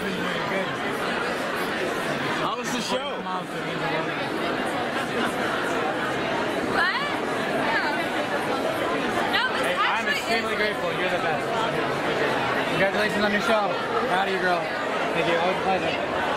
That's been very good. How was the show? What? No, it was hey, actually I'm extremely grateful. You're the best. Congratulations on your show. Proud of you, girl. Thank you. Always a pleasure.